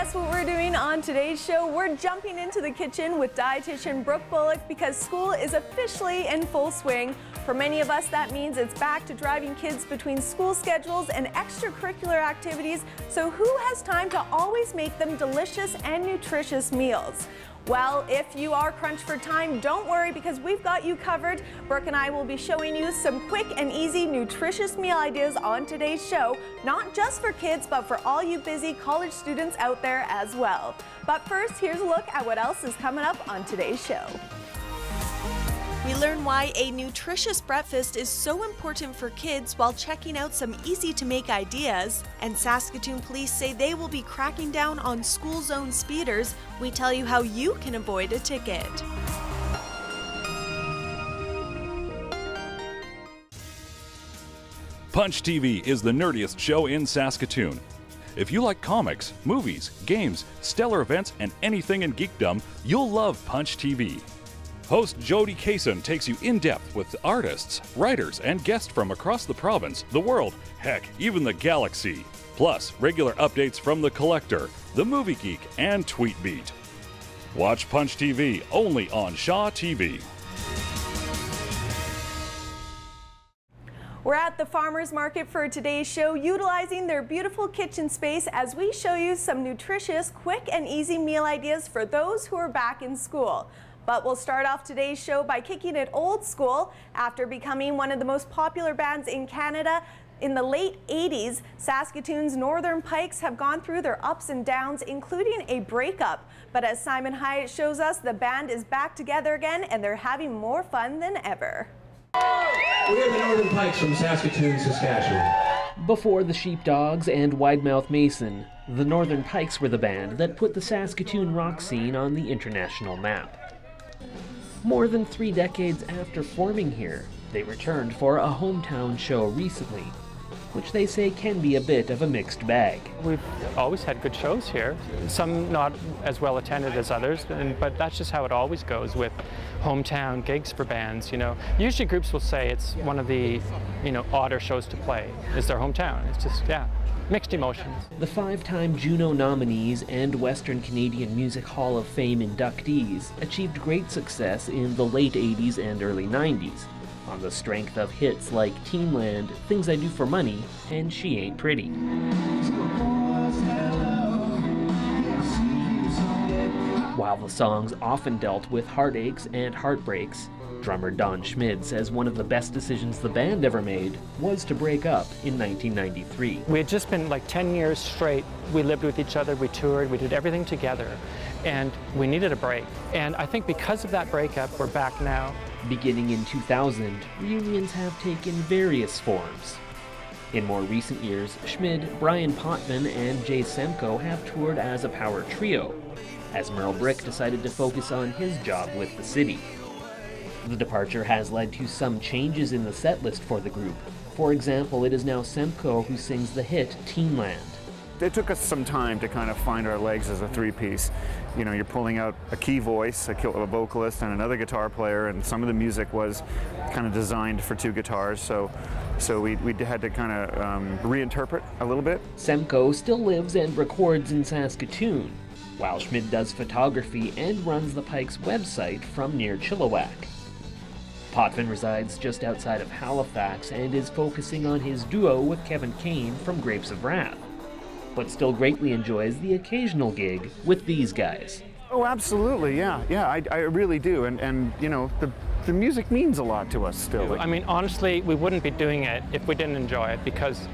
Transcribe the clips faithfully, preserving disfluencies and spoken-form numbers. guess what we're doing on today's show? We're jumping into the kitchen with dietitian Brooke Bulloch because school is officially in full swing. For many of us, that means it's back to driving kids between school schedules and extracurricular activities. So who has time to always make them delicious and nutritious meals? Well, if you are crunched for time, don't worry because we've got you covered. Brooke and I will be showing you some quick and easy nutritious meal ideas on today's show, not just for kids, but for all you busy college students out there as well. But first, here's a look at what else is coming up on today's show. We learn why a nutritious breakfast is so important for kids while checking out some easy-to-make ideas. And Saskatoon police say they will be cracking down on school zone speeders. We tell you how you can avoid a ticket. Punch T V is the nerdiest show in Saskatoon. If you like comics, movies, games, stellar events, and anything in geekdom, you'll love Punch T V. Host Jody Kayson takes you in-depth with artists, writers, and guests from across the province, the world, heck, even the galaxy. Plus, regular updates from The Collector, The Movie Geek, and Tweetbeat. Watch Punch T V only on Shaw T V. We're at the farmers market for today's show, utilizing their beautiful kitchen space as we show you some nutritious, quick, and easy meal ideas for those who are back in school. But we'll start off today's show by kicking it old school. After becoming one of the most popular bands in Canada in the late eighties, Saskatoon's Northern Pikes have gone through their ups and downs, including a breakup. But as Simon Hyatt shows us, the band is back together again and they're having more fun than ever. We're the Northern Pikes from Saskatoon, Saskatchewan. Before the Sheepdogs and Widemouth Mason, the Northern Pikes were the band that put the Saskatoon rock scene on the international map. More than three decades after forming here, they returned for a hometown show recently, which they say can be a bit of a mixed bag. We've always had good shows here, some not as well attended as others, and, but that's just how it always goes with hometown gigs for bands, you know. Usually groups will say it's one of the, you know, odder shows to play. It's their hometown. It's just, yeah, mixed emotions. The five-time Juno nominees and Western Canadian Music Hall of Fame inductees achieved great success in the late eighties and early nineties, on the strength of hits like Teen Land, Things I Do For Money, and She Ain't Pretty. While the songs often dealt with heartaches and heartbreaks, drummer Don Schmid says one of the best decisions the band ever made was to break up in nineteen ninety-three. We had just been like ten years straight. We lived with each other, we toured, we did everything together, and we needed a break. And I think because of that breakup, we're back now. Beginning in two thousand, reunions have taken various forms. In more recent years, Schmid, Brian Potvin, and Jay Semko have toured as a power trio, as Merle Brick decided to focus on his job with the city. The departure has led to some changes in the set list for the group. For example, it is now Semko who sings the hit Teen Land. It took us some time to kind of find our legs as a three-piece. You know, you're pulling out a key voice, a vocalist, and another guitar player, and some of the music was kind of designed for two guitars, so so we, we had to kind of um, reinterpret a little bit. Semko still lives and records in Saskatoon, while Schmid does photography and runs the Pikes website from near Chilliwack. Potvin resides just outside of Halifax and is focusing on his duo with Kevin Kane from Grapes of Wrath, but still greatly enjoys the occasional gig with these guys. Oh, absolutely, yeah, yeah, I, I really do, and, and you know, the, the music means a lot to us still. I mean, honestly, we wouldn't be doing it if we didn't enjoy it, because,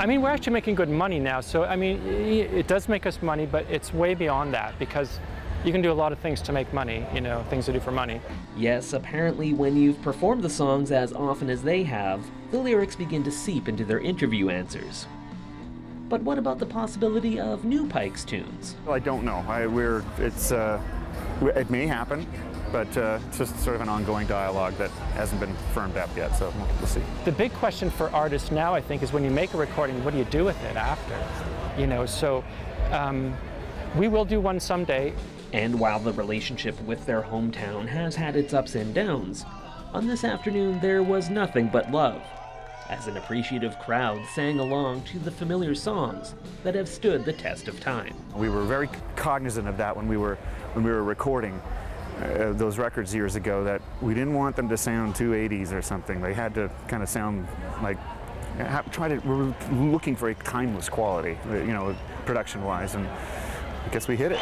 I mean, we're actually making good money now, so, I mean, it does make us money, but it's way beyond that, because you can do a lot of things to make money, you know, things to do for money. Yes, apparently when you've performed the songs as often as they have, the lyrics begin to seep into their interview answers. But what about the possibility of new Pikes tunes? Well, I don't know. I, we're, it's, uh, it may happen, but uh, it's just sort of an ongoing dialogue that hasn't been firmed up yet, so we'll see. The big question for artists now, I think, is when you make a recording, what do you do with it after? You know, so um, we will do one someday. And while the relationship with their hometown has had its ups and downs, on this afternoon there was nothing but love. as an appreciative crowd sang along to the familiar songs that have stood the test of time. We were very cognizant of that when we were, when we were recording uh, those records years ago, that we didn't want them to sound too eighties or something. They had to kind of sound like, try to, we're looking for a timeless quality, you know, production-wise, and I guess we hit it.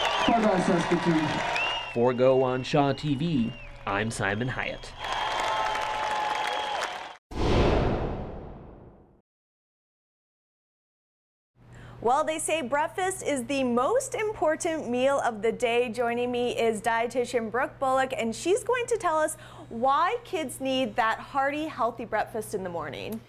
For Go on Shaw T V, I'm Simon Hyatt. Well, they say breakfast is the most important meal of the day. Joining me is dietitian Brooke Bulloch, and she's going to tell us why kids need that hearty, healthy breakfast in the morning.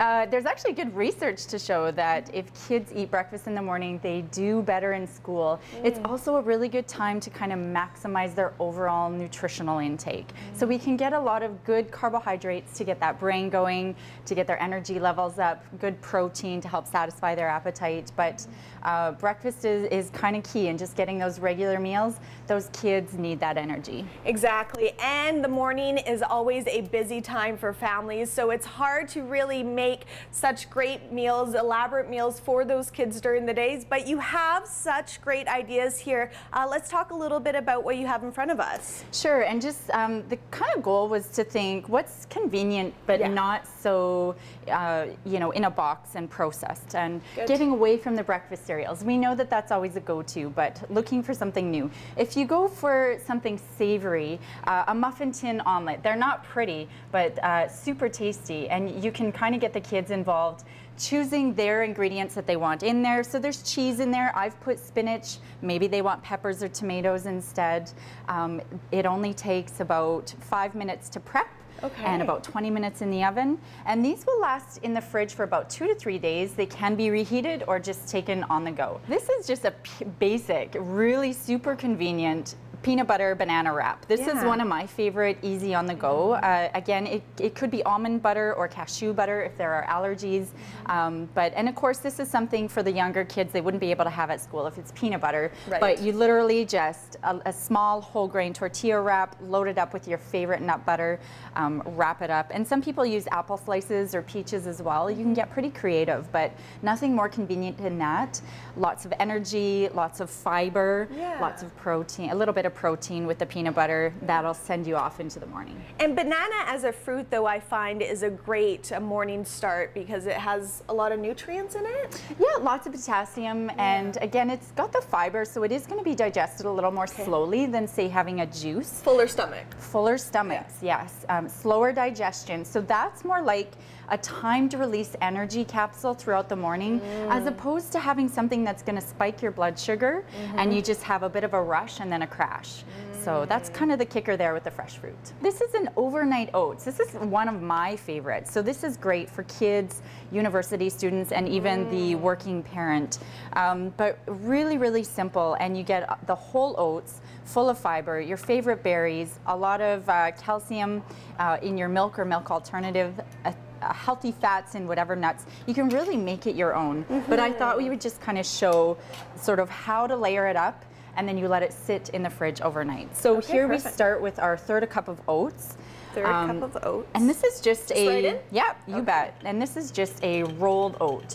Uh, there's actually good research to show that if kids eat breakfast in the morning, they do better in school. Mm. It's also a really good time to kind of maximize their overall nutritional intake. Mm. So we can get a lot of good carbohydrates to get that brain going, to get their energy levels up, good protein to help satisfy their appetite. But uh, breakfast is, is kind of key, and just getting those regular meals, those kids need that energy. Exactly, and the morning is always a busy time for families, so it's hard to really make make such great meals, elaborate meals for those kids during the days, but you have such great ideas here. Uh, let's talk a little bit about what you have in front of us. Sure, and just um, the kind of goal was to think what's convenient but yeah. not so, uh, you know, in a box and processed, and Good. Getting away from the breakfast cereals. We know that that's always a go-to, but looking for something new. If you go for something savory, uh, a muffin tin omelet, they're not pretty, but uh, super tasty, and you can kind of get the kids involved, choosing their ingredients that they want in there. So there's cheese in there. I've put spinach. Maybe they want peppers or tomatoes instead. Um, it only takes about five minutes to prep. Okay. And about twenty minutes in the oven. And these will last in the fridge for about two to three days. They can be reheated or just taken on the go. This is just a basic, really super convenient peanut butter banana wrap. This yeah. is one of my favorite, easy on the go. Uh, again, it, it could be almond butter or cashew butter if there are allergies. Um, but and of course, this is something for the younger kids they wouldn't be able to have at school if it's peanut butter. Right. But you literally just a, a small whole grain tortilla wrap, load it up with your favorite nut butter, um, wrap it up. And some people use apple slices or peaches as well. You can get pretty creative, but nothing more convenient than that. Lots of energy, lots of fiber, yeah. lots of protein, a little bit of protein with the peanut butter that'll send you off into the morning. And banana as a fruit, though, I find is a great a morning start because it has a lot of nutrients in it. Yeah, lots of potassium, yeah. and again, it's got the fiber, so it is going to be digested a little more okay. slowly than, say, having a juice. Fuller stomach. Fuller stomachs, yeah. yes. Um, slower digestion, so that's more like a timed release energy capsule throughout the morning, mm. as opposed to having something that's going to spike your blood sugar, mm-hmm. and you just have a bit of a rush and then a crash. So that's kind of the kicker there with the fresh fruit. This is an overnight oats. This is one of my favorites. So this is great for kids, university students, and even mm. the working parent. Um, but really, really simple, and you get the whole oats full of fiber, your favorite berries, a lot of uh, calcium uh, in your milk or milk alternative, a Uh, healthy fats and whatever nuts. You can really make it your own. Mm-hmm. But I thought we would just kind of show sort of how to layer it up, and then you let it sit in the fridge overnight. So okay, here perfect. We start with our third cup of oats. Third um, cup of oats. And this is just a... Slide in? Yeah, you okay. bet. And this is just a rolled oat.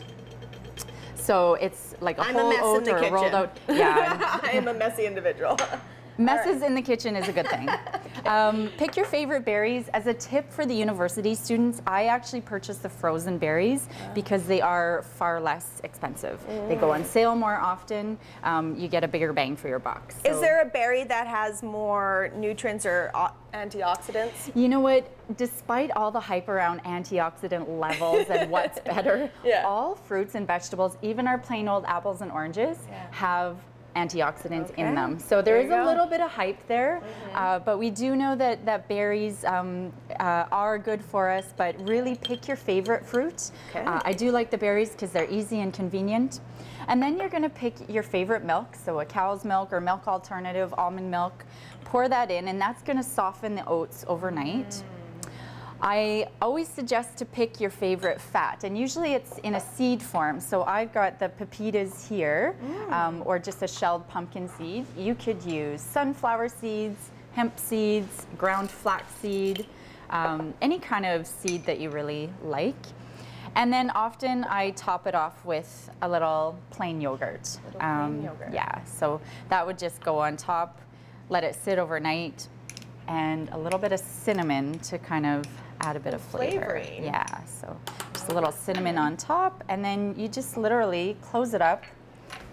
So it's like a I'm whole a mess oat in the or kitchen. A rolled oat. Yeah. I am a messy individual. Messes right. in the kitchen is a good thing. Um, pick your favorite berries. As a tip for the university students, I actually purchase the frozen berries because they are far less expensive. Mm. They go on sale more often. Um, you get a bigger bang for your buck. So. Is there a berry that has more nutrients or antioxidants? You know what? Despite all the hype around antioxidant levels and what's better, yeah. all fruits and vegetables, even our plain old apples and oranges, yeah. have antioxidants okay. in them. So there, there is a go. Little bit of hype there, mm-hmm. uh, but we do know that, that berries um, uh, are good for us, but really pick your favorite fruit. Okay. Uh, I do like the berries because they're easy and convenient. And then you're gonna pick your favorite milk, so a cow's milk or milk alternative, almond milk. Pour that in, and that's gonna soften the oats overnight. Mm. I always suggest to pick your favorite fat, and usually it's in a seed form. So I've got the pepitas here, mm. um, or just a shelled pumpkin seed. You could use sunflower seeds, hemp seeds, ground flax seed, um, any kind of seed that you really like. And then often I top it off with a little plain yogurt. Little plain um, yogurt. Yeah, so that would just go on top, let it sit overnight, and a little bit of cinnamon to kind of add a bit of flavor. Flavoring. Yeah, so just a little cinnamon on top, and then you just literally close it up,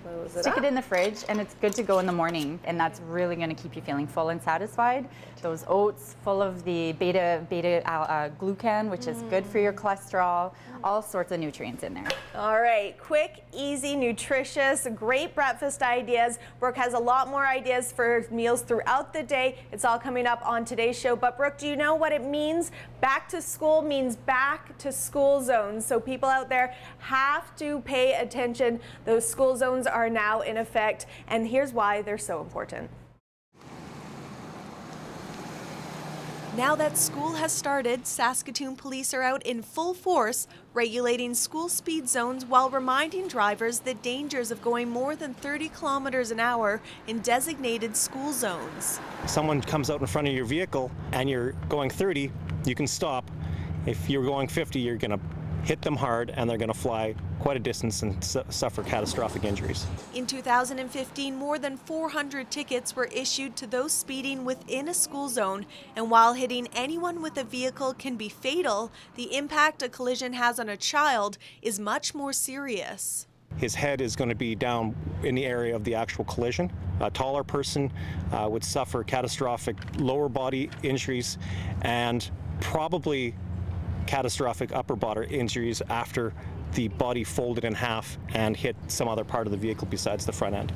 close stick it, up. it in the fridge, and it's good to go in the morning. And that's really going to keep you feeling full and satisfied. Those oats full of the beta beta uh, glucan, which mm. is good for your cholesterol, mm. all sorts of nutrients in there. All right, quick, easy, nutritious, great breakfast ideas. Brooke has a lot more ideas for meals throughout the day. It's all coming up on today's show. But Brooke, do you know what it means? Back to school means back to school zones. So people out there have to pay attention. Those school zones are now in effect, and here's why they're so important. Now that school has started, Saskatoon police are out in full force regulating school speed zones while reminding drivers the dangers of going more than thirty kilometers an hour in designated school zones. Someone comes out in front of your vehicle and you're going thirty, you can stop. If you're going fifty, you're gonna hit them hard and they're going to fly quite a distance and su suffer catastrophic injuries. In two thousand fifteen, more than four hundred tickets were issued to those speeding within a school zone, and while hitting anyone with a vehicle can be fatal, the impact a collision has on a child is much more serious. His head is going to be down in the area of the actual collision. A taller person uh, would suffer catastrophic lower body injuries and probably catastrophic upper body injuries after the body folded in half and hit some other part of the vehicle besides the front end.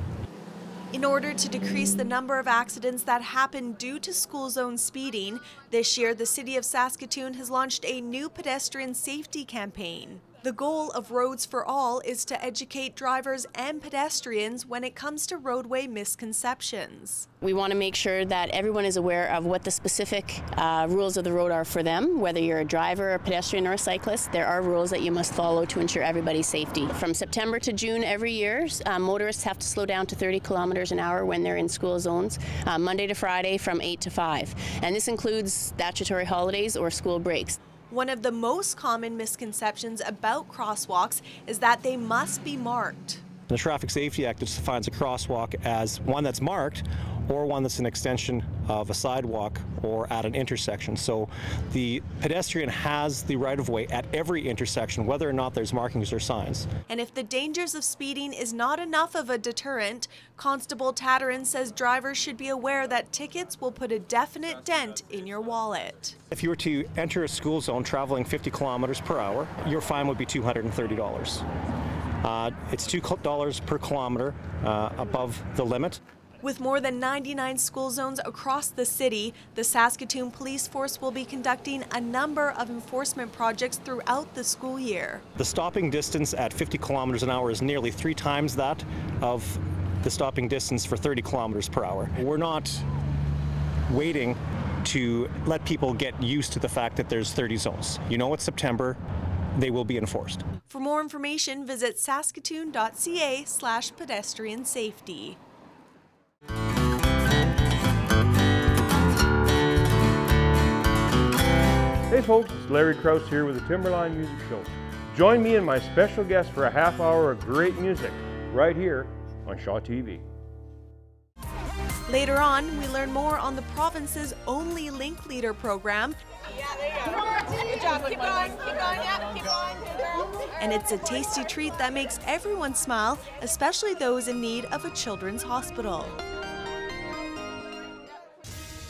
In order to decrease the number of accidents that happen due to school zone speeding, this year the City of Saskatoon has launched a new pedestrian safety campaign. The goal of Roads for All is to educate drivers and pedestrians when it comes to roadway misconceptions. We want to make sure that everyone is aware of what the specific uh, rules of the road are for them. Whether you're a driver, a pedestrian or a cyclist, there are rules that you must follow to ensure everybody's safety. From September to June every year, uh, motorists have to slow down to thirty kilometers an hour when they're in school zones, uh, Monday to Friday from eight to five. And this includes statutory holidays or school breaks. One of the most common misconceptions about crosswalks is that they must be marked. The Traffic Safety Act defines a crosswalk as one that's marked or one that's an extension of a sidewalk or at an intersection. So the pedestrian has the right-of-way at every intersection, whether or not there's markings or signs. And if the dangers of speeding is not enough of a deterrent, Constable Tatterin says drivers should be aware that tickets will put a definite dent in your wallet. If you were to enter a school zone traveling fifty kilometers per hour, your fine would be two hundred thirty dollars. Uh, it's two dollars per kilometer uh, above the limit. With more than ninety-nine school zones across the city, the Saskatoon Police Force will be conducting a number of enforcement projects throughout the school year. The stopping distance at fifty kilometers an hour is nearly three times that of the stopping distance for thirty kilometers per hour. We're not waiting to let people get used to the fact that there's thirty zones. You know, it's September. They will be enforced. For more information, visit saskatoon.ca slash pedestrian safety. Hey folks, it's Larry Krause here with the Timberline Music Show. Join me and my special guest for a half hour of great music right here on Shaw T V. Later on, we learn more on the province's only Link Leader program. Yeah, there you go. Good job. Keep going, keep going, yeah, keep going. And it's a tasty treat that makes everyone smile, especially those in need of a children's hospital.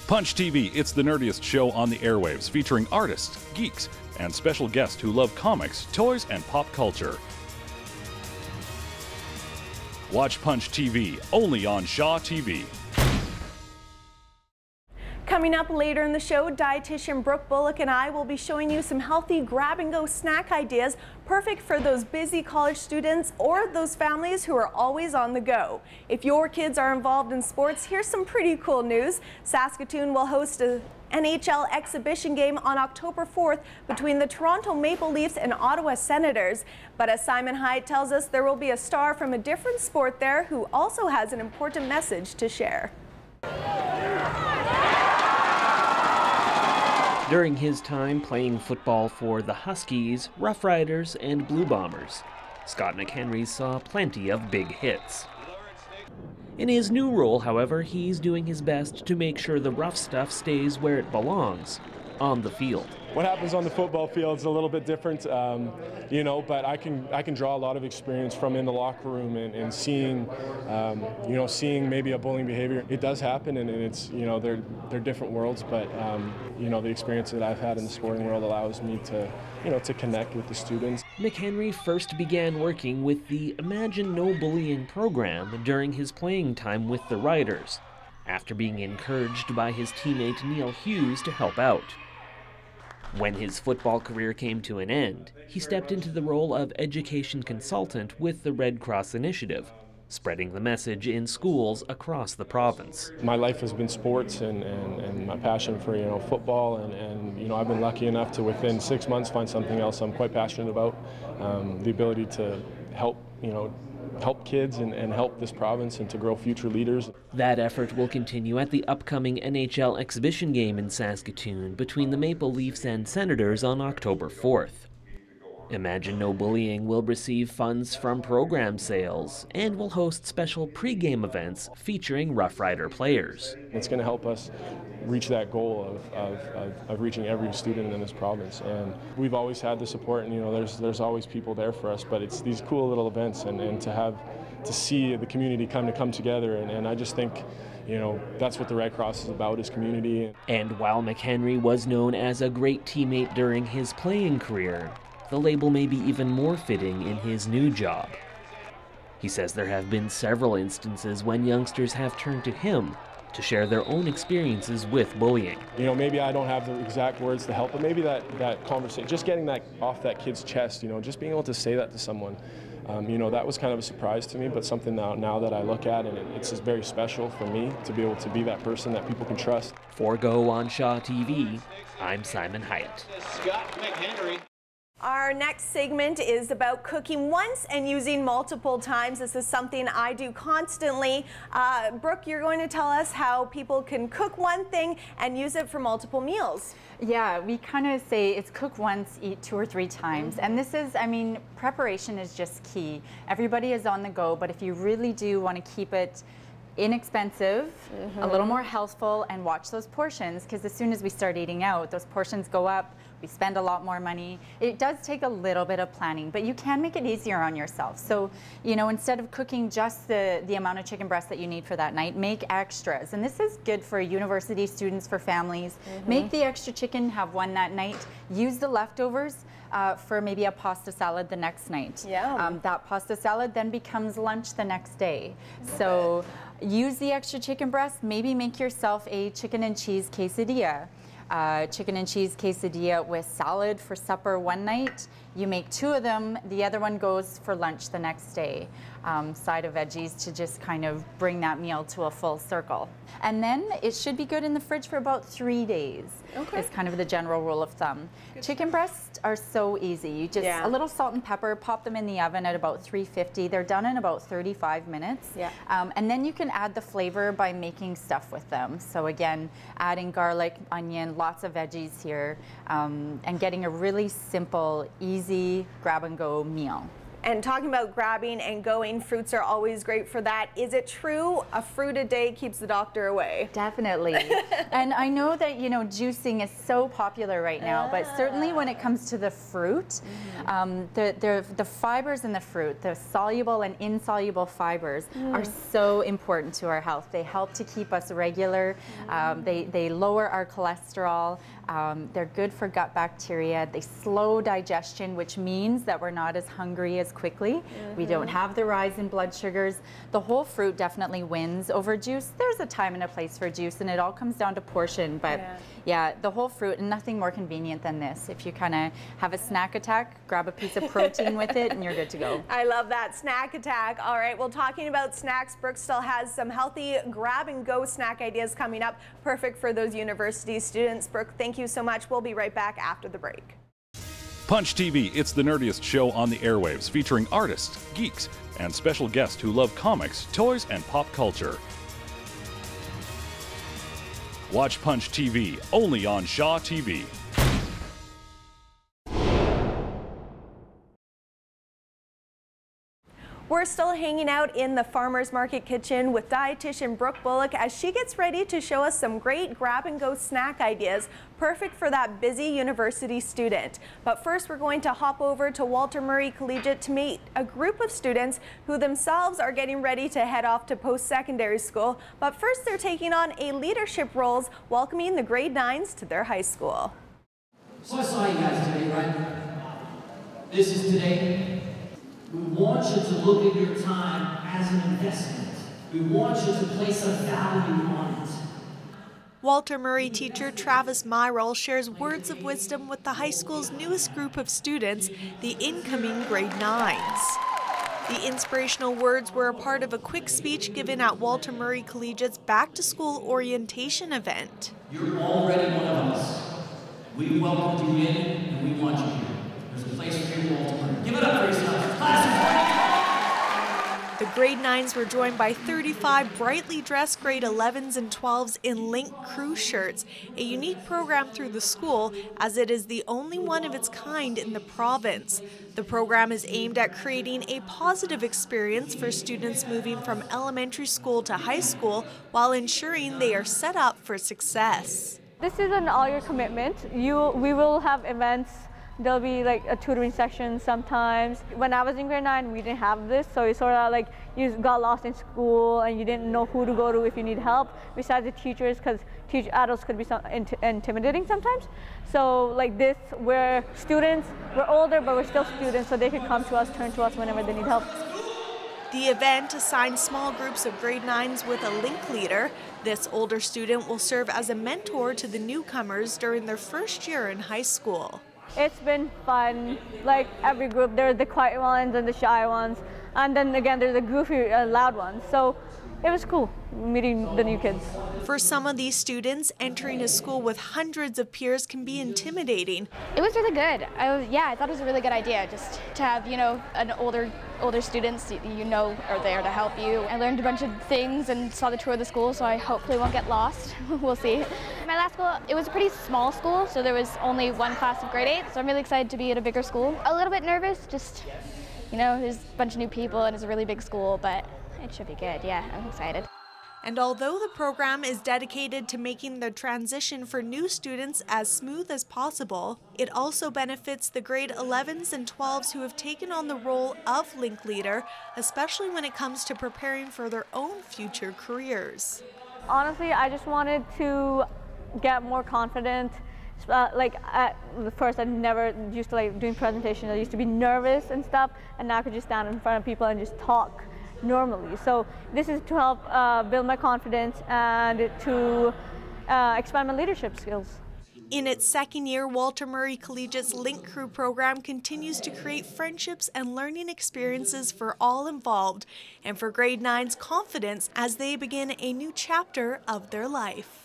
Punch T V, it's the nerdiest show on the airwaves, featuring artists, geeks, and special guests who love comics, toys, and pop culture. Watch Punch T V, only on Shaw T V. Coming up later in the show, dietitian Brooke Bulloch and I will be showing you some healthy grab-and-go snack ideas, perfect for those busy college students or those families who are always on the go. If your kids are involved in sports, here's some pretty cool news. Saskatoon will host a N H L exhibition game on October fourth between the Toronto Maple Leafs and Ottawa Senators. But as Simon Hyatt tells us, there will be a star from a different sport there who also has an important message to share. during his time playing football for the Huskies, Roughriders, and Blue Bombers. Scott McHenry saw plenty of big hits. In his new role, however, he's doing his best to make sure the rough stuff stays where it belongs, on the field. What happens on the football field is a little bit different, um, you know, but I can I can draw a lot of experience from in the locker room and, and seeing, um, you know, seeing maybe a bullying behavior. It does happen, and, and it's, you know, they're, they're different worlds, but, um, you know, the experience that I've had in the sporting world allows me to, you know, to connect with the students. McHenry first began working with the Imagine No Bullying program during his playing time with the Riders, after being encouraged by his teammate Neil Hughes to help out. When his football career came to an end, he stepped into the role of education consultant with the Red Cross Initiative, spreading the message in schools across the province. My life has been sports and, and, and my passion for, you know, football, and, and, you know, I've been lucky enough to within six months find something else I'm quite passionate about, um, the ability to help, you know, help kids and, and help this province and to grow future leaders. That effort will continue at the upcoming N H L exhibition game in Saskatoon between the Maple Leafs and Senators on October fourth. Imagine No Bullying will receive funds from program sales and will host special pre-game events featuring Rough Rider players. It's going to help us reach that goal of, of, of, of reaching every student in this province, and we've always had the support, and you know, there's there's always people there for us, but it's these cool little events and, and to have to see the community come to come together, and, and I just think, you know, that's what the Red Cross is about, is community. And while McHenry was known as a great teammate during his playing career, the label may be even more fitting in his new job. He says there have been several instances when youngsters have turned to him to share their own experiences with bullying. You know, maybe I don't have the exact words to help, but maybe that, that conversation, just getting that off that kid's chest, you know, just being able to say that to someone, um, you know, that was kind of a surprise to me, but something now, now that I look at, and it, it's just very special for me to be able to be that person that people can trust. For Go on Shaw T V, I'm Simon Hyatt. Scott McHenry. Our next segment is about cooking once and using multiple times. This is something I do constantly. Uh, Brooke, you're going to tell us how people can cook one thing and use it for multiple meals. Yeah, we kind of say it's cook once, eat two or three times. Mm-hmm. And this is, I mean, preparation is just key. Everybody is on the go, but if you really do want to keep it inexpensive, mm-hmm. a little more healthful, and watch those portions, because as soon as we start eating out, those portions go up. We spend a lot more money. It does take a little bit of planning, but you can make it easier on yourself. So, you know, instead of cooking just the, the amount of chicken breast that you need for that night, make extras. And this is good for university students, for families. Mm-hmm. Make the extra chicken, have one that night. Use the leftovers uh, for maybe a pasta salad the next night. Yeah. Um, that pasta salad then becomes lunch the next day. Okay. So use the extra chicken breast. Maybe make yourself a chicken and cheese quesadilla. Uh, chicken and cheese quesadilla with salad for supper one night. You make two of them, the other one goes for lunch the next day. Um, side of veggies to just kind of bring that meal to a full circle. And then it should be good in the fridge for about three days. Okay. It's kind of the general rule of thumb. Good. Chicken breasts are so easy. You just, yeah. a little salt and pepper, pop them in the oven at about three fifty. They're done in about thirty-five minutes. Yeah. Um, and then you can add the flavor by making stuff with them. So again, adding garlic, onion, lots of veggies here, um, and getting a really simple, easy grab-and-go meal. And talking about grabbing and going, fruits are always great for that. Is it true a fruit a day keeps the doctor away? Definitely. And I know that, you know, juicing is so popular right now, ah. but certainly when it comes to the fruit, mm-hmm. um, the, the, the fibers in the fruit, the soluble and insoluble fibers mm. are so important to our health. They help to keep us regular. Mm. Um, they, they lower our cholesterol. Um, they're good for gut bacteria. They slow digestion, which means that we're not as hungry as quickly. Mm-hmm. We don't have the rise in blood sugars. The whole fruit definitely wins over juice. There's a time and a place for juice, and it all comes down to portion, but yeah, yeah the whole fruit, and nothing more convenient than this. If you kind of have a snack attack, grab a piece of protein with it and you're good to go. I love that, snack attack. All right, well, talking about snacks, Brooke still has some healthy grab and go snack ideas coming up, perfect for those university students. Brooke, thank you so much. We'll be right back after the break. Punch T V, it's the nerdiest show on the airwaves, featuring artists, geeks, and special guests who love comics, toys, and pop culture. Watch Punch T V only on Shaw T V. We're still hanging out in the farmers market kitchen with dietitian Brooke Bulloch as she gets ready to show us some great grab-and-go snack ideas, perfect for that busy university student. But first, we're going to hop over to Walter Murray Collegiate to meet a group of students who themselves are getting ready to head off to post-secondary school. But first, they're taking on a leadership role, welcoming the grade nines to their high school. So I saw you guys today, right? This is today. We want you to look at your time as an investment. We want you to place a value on it. Walter Murray teacher Travis Myrell shares words of wisdom with the high school's newest group of students, the incoming grade nines. The inspirational words were a part of a quick speech given at Walter Murray Collegiate's back-to-school orientation event. You're already one of us. We welcome you in and we want you here. There's a place for you, Walter Murray. Give it up for yourself. The grade nines were joined by thirty-five brightly dressed grade elevens and twelves in Link Crew shirts, a unique program through the school as it is the only one of its kind in the province. The program is aimed at creating a positive experience for students moving from elementary school to high school while ensuring they are set up for success. This is an all-year commitment. You, we will have events. There'll be like a tutoring section sometimes. When I was in grade nine, we didn't have this, so it's sort of like you got lost in school and you didn't know who to go to if you need help, besides the teachers, because teach adults could be so int intimidating sometimes. So like this, we're students, we're older, but we're still students, so they could come to us, turn to us whenever they need help. The event assigns small groups of grade nines with a link leader. This older student will serve as a mentor to the newcomers during their first year in high school. It's been fun. Like every group, there's the quiet ones and the shy ones, and then again there's the goofy, uh, loud ones. So it was cool meeting the new kids. For some of these students, entering a school with hundreds of peers can be intimidating. It was really good. I was, yeah, I thought it was a really good idea, just to have, you know, an older older students you know are there to help you. I learned a bunch of things and saw the tour of the school, so I hopefully won't get lost. We'll see. My last school, it was a pretty small school, so there was only one class of grade eight, so I'm really excited to be at a bigger school. A little bit nervous, just, you know, there's a bunch of new people and it's a really big school, but it should be good. Yeah, I'm excited. And although the program is dedicated to making the transition for new students as smooth as possible, it also benefits the grade elevens and twelves who have taken on the role of link leader, especially when it comes to preparing for their own future careers. Honestly, I just wanted to get more confident. Uh, like at first, I never used to like doing presentations. I used to be nervous and stuff, and now I could just stand in front of people and just talk normally. So this is to help uh, build my confidence and to uh, expand my leadership skills. In its second year, Walter Murray Collegiate's Link Crew program continues to create friendships and learning experiences for all involved, and for grade nine's confidence as they begin a new chapter of their life.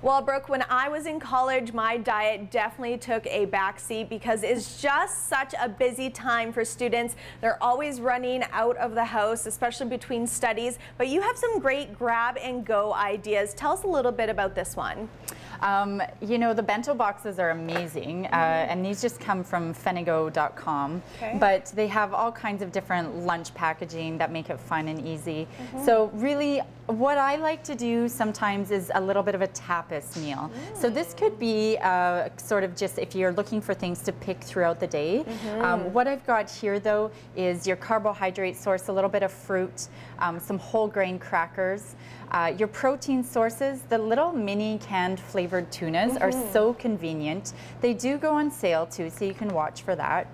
Well, Brooke, when I was in college, my diet definitely took a backseat because it's just such a busy time for students. They're always running out of the house, especially between studies. But you have some great grab-and-go ideas. Tell us a little bit about this one. Um, you know, the bento boxes are amazing, uh, and these just come from fenigo dot com. Okay. But they have all kinds of different lunch packaging that make it fun and easy. Mm-hmm. So really, what I like to do sometimes is a little bit of a tapas meal. Mm. So this could be uh, sort of just if you're looking for things to pick throughout the day. Mm-hmm. um, what I've got here, though, is your carbohydrate source, a little bit of fruit, um, some whole grain crackers. Uh, your protein sources, the little mini canned flavored tunas mm-hmm. are so convenient. They do go on sale too, so you can watch for that.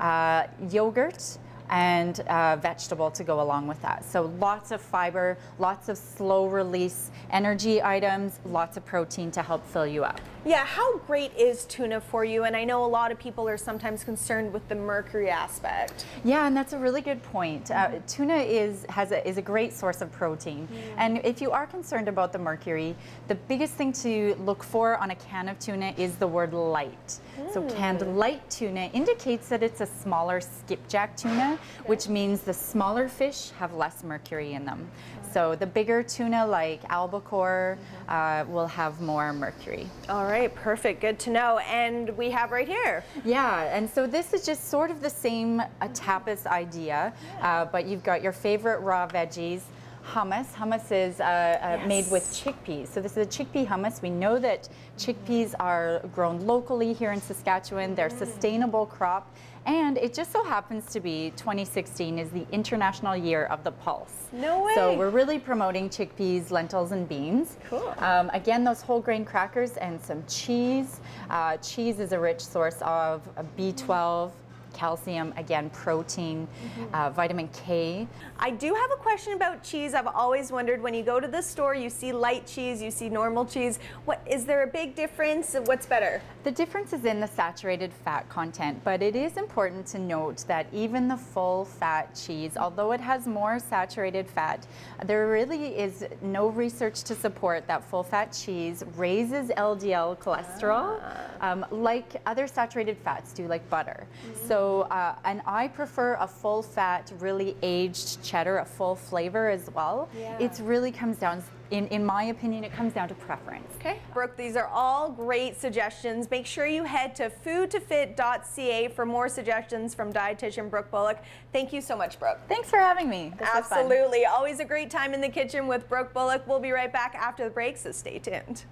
Uh, yogurt and uh, vegetable to go along with that. So lots of fiber, lots of slow release energy items, lots of protein to help fill you up. Yeah, how great is tuna for you? And I know a lot of people are sometimes concerned with the mercury aspect. Yeah, and that's a really good point. Mm-hmm. uh, tuna is, has a, is a great source of protein. Mm-hmm. And if you are concerned about the mercury, the biggest thing to look for on a can of tuna is the word light. Mm. So canned light tuna indicates that it's a smaller skipjack tuna. tuna, which means the smaller fish have less mercury in them. So the bigger tuna like albacore uh, will have more mercury. All right, perfect, good to know. And we have right here. Yeah, and so this is just sort of the same a tapas idea, uh, but you've got your favorite raw veggies. Hummus. Hummus is uh, uh, yes. made with chickpeas. So this is a chickpea hummus. We know that chickpeas are grown locally here in Saskatchewan. They're a sustainable crop. And it just so happens to be twenty sixteen is the International Year of the Pulse. No way! So we're really promoting chickpeas, lentils, and beans. Cool. Um, again, those whole grain crackers and some cheese. Uh, cheese is a rich source of B twelve, calcium, again, protein, mm-hmm. uh, vitamin K. I do have a question about cheese. I've always wondered, when you go to the store, you see light cheese, you see normal cheese. What, is there a big difference? What's better? The difference is in the saturated fat content, but it is important to note that even the full fat cheese, although it has more saturated fat, there really is no research to support that full fat cheese raises L D L cholesterol ah. um, like other saturated fats do, like butter. Mm-hmm. So So, uh, and I prefer a full fat, really aged cheddar, a full flavor as well. Yeah. It really comes down, in, in my opinion, it comes down to preference. Okay. Brooke, these are all great suggestions. Make sure you head to food to fit dot c a for more suggestions from dietitian Brooke Bulloch. Thank you so much, Brooke. Thanks for having me. This Absolutely. Was fun. Always a great time in the kitchen with Brooke Bulloch. We'll be right back after the break, so stay tuned.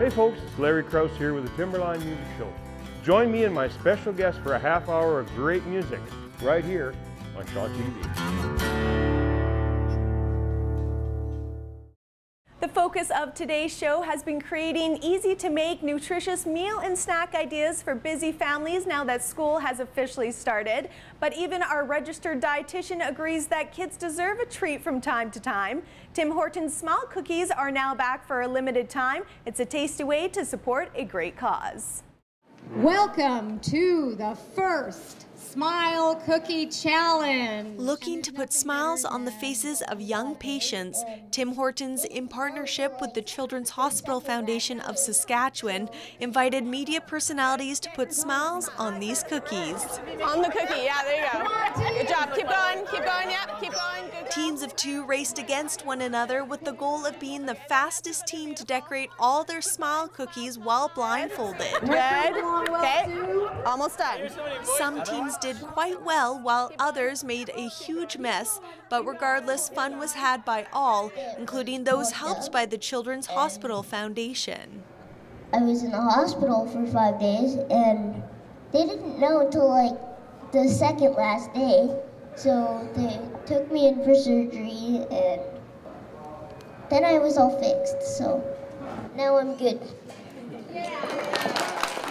Hey folks, it's Larry Krause here with the Timberline Music Show. Join me and my special guest for a half hour of great music, right here on Shaw T V. The focus of today's show has been creating easy-to-make, nutritious meal and snack ideas for busy families now that school has officially started. But even our registered dietitian agrees that kids deserve a treat from time to time. Tim Hortons' Smile Cookies are now back for a limited time. It's a tasty way to support a great cause. Welcome to the first Smile Cookie Challenge. Looking to put smiles on the faces of young patients, Tim Hortons, in partnership with the Children's Hospital Foundation of Saskatchewan, invited media personalities to put smiles on these cookies. On the cookie, yeah, there you go. Good job, keep going, keep going, yeah, keep going. Good. Teams of two raced against one another with the goal of being the fastest team to decorate all their Smile Cookies while blindfolded. Red, okay, almost done. Some teams did quite well, while others made a huge mess, but regardless, fun was had by all, including those helped by the Children's Hospital Foundation. I was in the hospital for five days, and they didn't know until like the second last day, so they took me in for surgery, and then I was all fixed, so now I'm good. Yeah.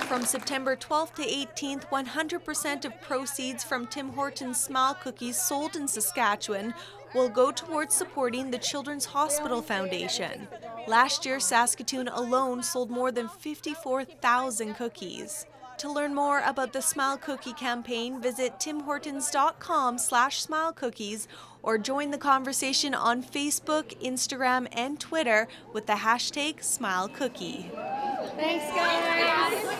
From September twelfth to eighteenth, one hundred percent of proceeds from Tim Hortons' Smile Cookies sold in Saskatchewan will go towards supporting the Children's Hospital Foundation. Last year, Saskatoon alone sold more than fifty-four thousand cookies. To learn more about the Smile Cookie campaign, visit tim hortons dot com slash smile cookies or join the conversation on Facebook, Instagram, and Twitter with the hashtag SmileCookie. Thanks, guys.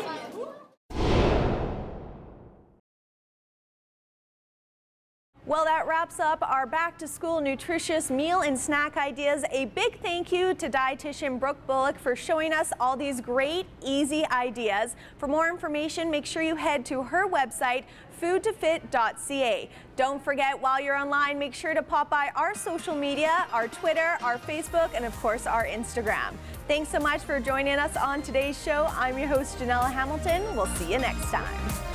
Well, that wraps up our back-to-school nutritious meal and snack ideas. A big thank you to dietitian Brooke Bulloch for showing us all these great, easy ideas. For more information, make sure you head to her website, food to fit dot c a. Don't forget, while you're online, make sure to pop by our social media, our Twitter, our Facebook, and of course, our Instagram. Thanks so much for joining us on today's show. I'm your host, Janelle Hamilton. We'll see you next time.